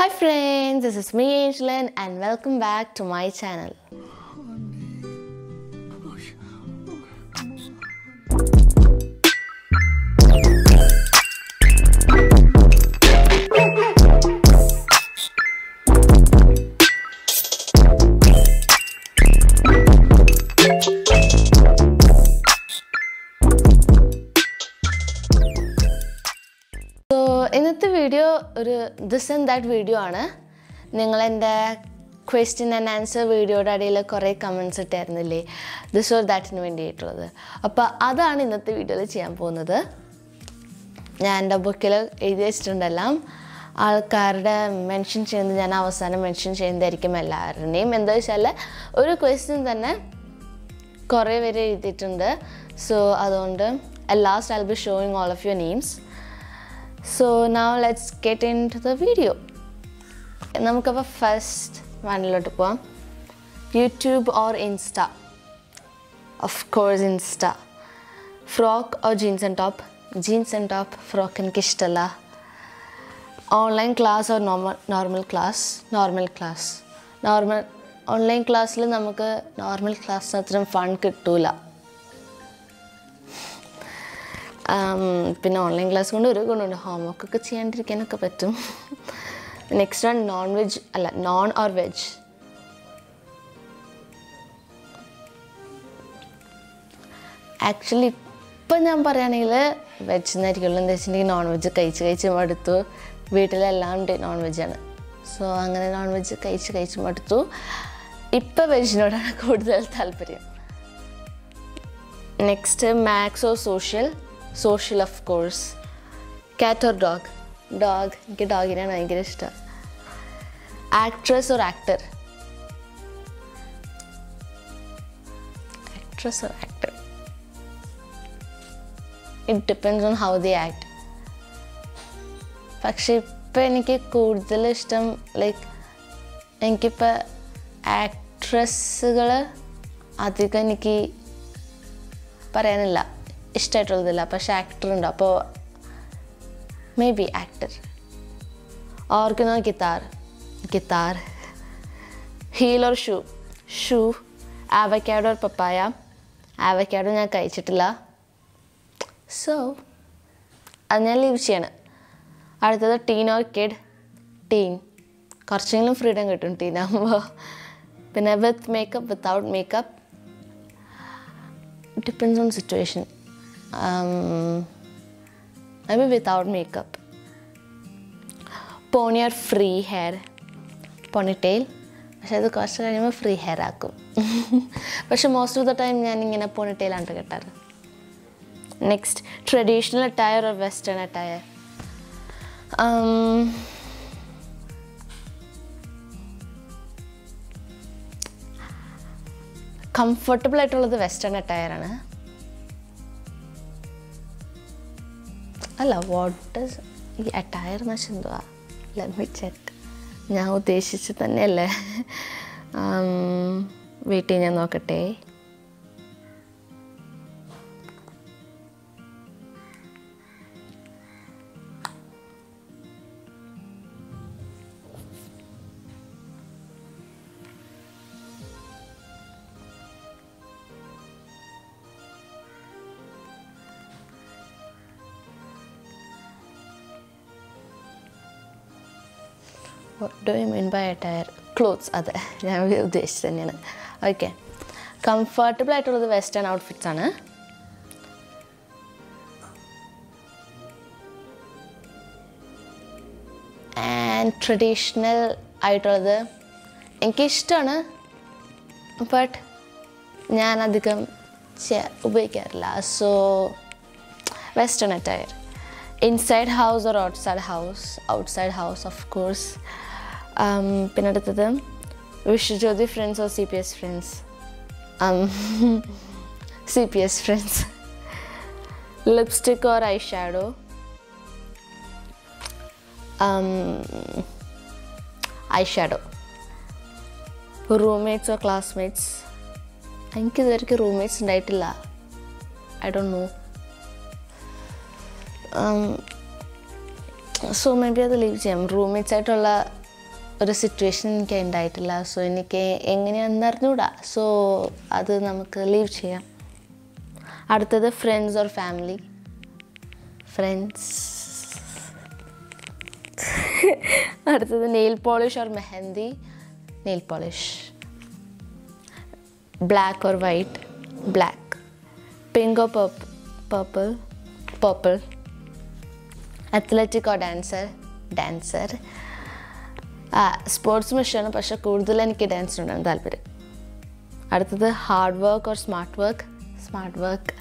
Hi friends, this is me Angelin and welcome back to my channel. This and that video aanu. Ningal ende question and answer video adile kore comments itternille. This or that nu vendi ittullathu. Appo adana innathe video il cheyan povunathu. Njan ende bookil ezhuthi vechittundallam. Aalkarude mention cheynathu njan avasanam mention cheyndarikkum ellarneyum. Endha vechalle oru question thanne kore vere ezhuthittundu. So adondu at last I'll be showing all of your names. So now let's get into the video. Namukappa first vanalotu poam. YouTube or Insta? Of course Insta. Frock or jeans and top? Jeans and top, frock and kishtala. Online class or normal class? Normal class. Normal online class la namukku normal class natram fun kittula. Online class homework next one non-veg non or veg actually ipo njan parayanile veg narikullu endachindiki non-veg കഴിച്ചു മടുത്തു വീട്ടിലെല്ലാം non-veg ആണ് so അങ്ങനെ non-veg കഴിച്ചു മടുത്തു ഇപ്പോ വെജിനോടാണ് കൂടുതൽ താൽപര്യം next maths or social Social, of course. Cat or dog? Dog. Dog is my favorite. Actress or actor? Actress or actor? It depends on how they act. Actually, I like actresses. Actor maybe actor. Organ or guitar? Guitar. Heel or shoe? Shoe. Avocado or papaya? Avocado I haven't eaten. So, I leave it. That's teen or kid? Teen. I have freedom in teen. With makeup, without makeup. It depends on the situation. Maybe without makeup. Pony or free hair? Ponytail. I free hair. But most of the time, I have ponytail. Next, traditional attire or western attire? Comfortable at all the western attire. What does this attire mean? Let me check. I don't wait, I look. What do you mean by attire? Clothes, that's it. Okay. Comfortable at all the western outfits. And traditional at all the... I like it, but I don't like it. So, western attire. Inside house or outside house? Outside house, of course. Vishwajyoti friends or CPS friends? CPS friends. Lipstick or eyeshadow? Eyeshadow. Roommates or classmates? I think there are roommates. I don't know. So maybe I leave roommates at all. a situation came daitilla, so in a so other Namaka lived here. After the friends or family. Friends. After the nail polish or mehendi. Nail polish. Black or white. Black. Pink or purple. Purple. Purple. Athletic or dancer. Dancer. Sports mission, but I dance. Hard work or smart work? Smart work.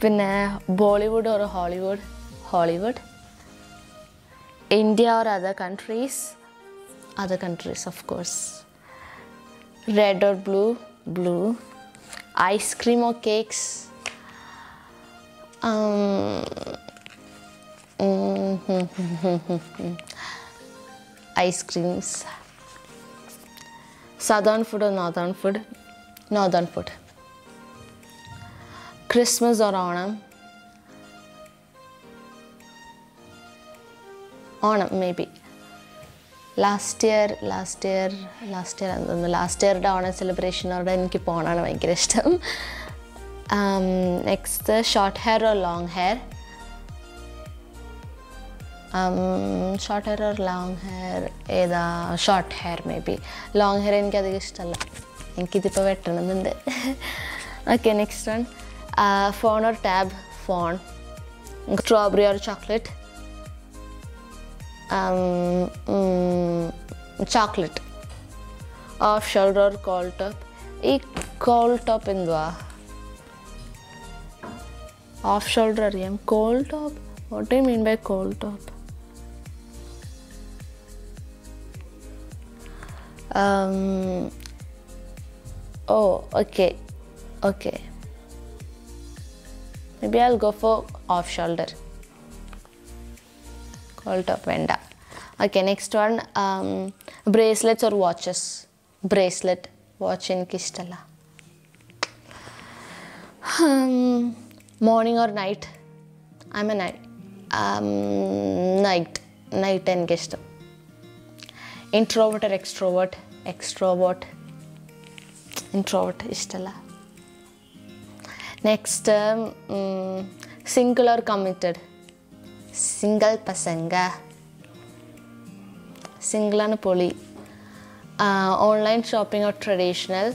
Bollywood or Hollywood? Hollywood. India or other countries? Other countries, of course. Red or blue? Blue. Ice cream or cakes? Ice creams. Southern food or northern food? Northern food. Christmas or Onam? Onam maybe. Last year Onam celebration or next, short hair or long hair? Short hair or long hair? Either short hair maybe. Long hair in Kadigistala. Okay, next one. Phone or tab? Phone. Strawberry or chocolate? Chocolate. Off shoulder or call top? E call top in the off shoulder, call top. What do you mean by call top? Okay. Maybe I'll go for off shoulder. Call top and up. Okay, next one. Bracelets or watches? Bracelet, watch in Kistala. Morning or night? I'm a night. Night and guest. Introvert or extrovert? Extrovert. Introvert istala. Next, single or committed? Single pasanga. Single and poly. Online shopping or traditional?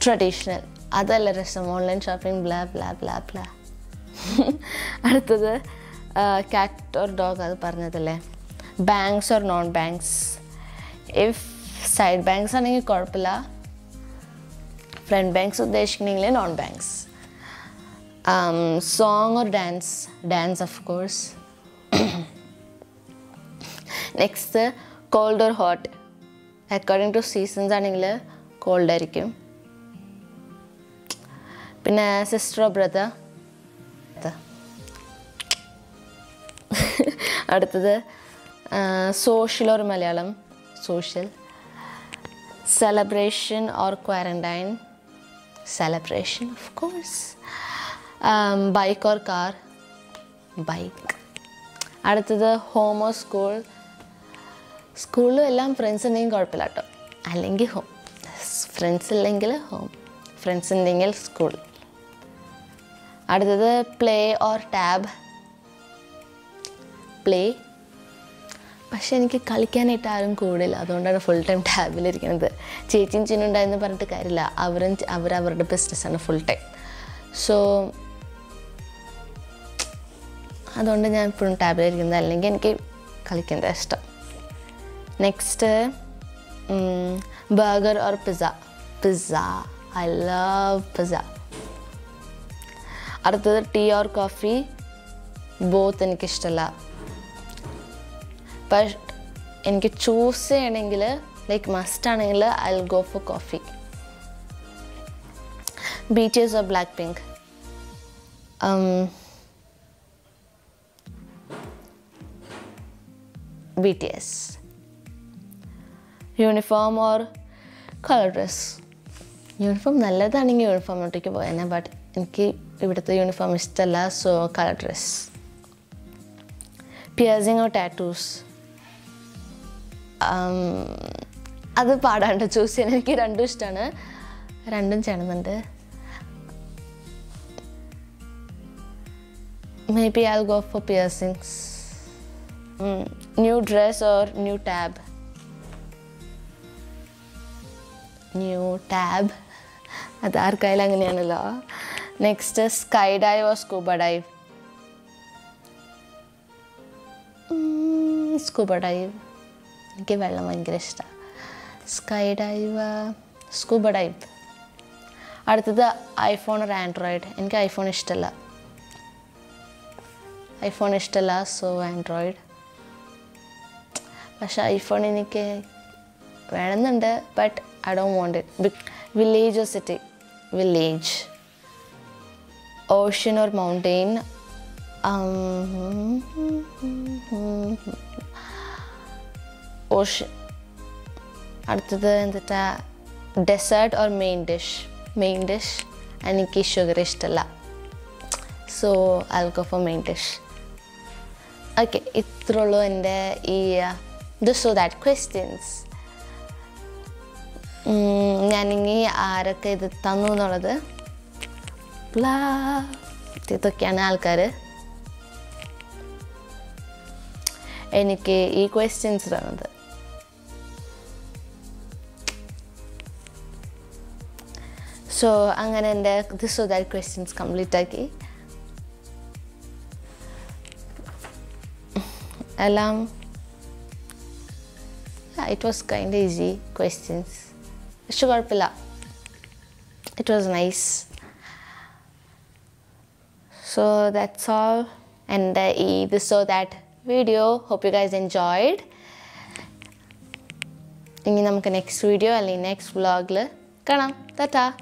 Traditional. That's online shopping, blah, blah, blah, blah. That's cat or dog. Banks or non-banks? If side banks are not, friend banks are non-banks. Song or dance? Dance, of course. Next, cold or hot? According to seasons, cold. Sister or brother? Social or Malayalam? Social. Celebration or quarantine? Celebration, of course. Bike or car? Bike. Home or school? School ellam friends and golpalato. Allengi home. Friends illengile home. Friends in school. Play or tab? Play. But I don't have to play. I don't have full-time tab. I don't have to business full-time. So, I don't have to tab. Next, burger or pizza? Pizza. I love pizza. Tea or coffee? Both I like. But if I choose, like must, I'll go for coffee. Beaches or Blackpink? BTS. Uniform or color dress? Uniform is a uniform, but I uniform is so color dress. Piercing or tattoos? That's why I chose two. Maybe I'll go for piercings. New dress or new tab? New tab. That's why I next is skydive or scuba dive? Scuba dive. I love it. Skydive, scuba dive. That's iPhone or Android. I like iPhone. iPhone is the last, so Android. But iPhone is but I don't want it. Village or city? Village. Ocean or mountain? Ocean. Desert or main dish? Main dish. I like sugar. So I'll go for main dish. Okay, it's all in the this or that questions. I questions. So I'm gonna this or that questions complete again. Alarm. Yeah, it was kind of easy questions. Sugar pilla. It was nice. So that's all. And this or that video. Hope you guys enjoyed. In the next video, next vlog. Kana, tata.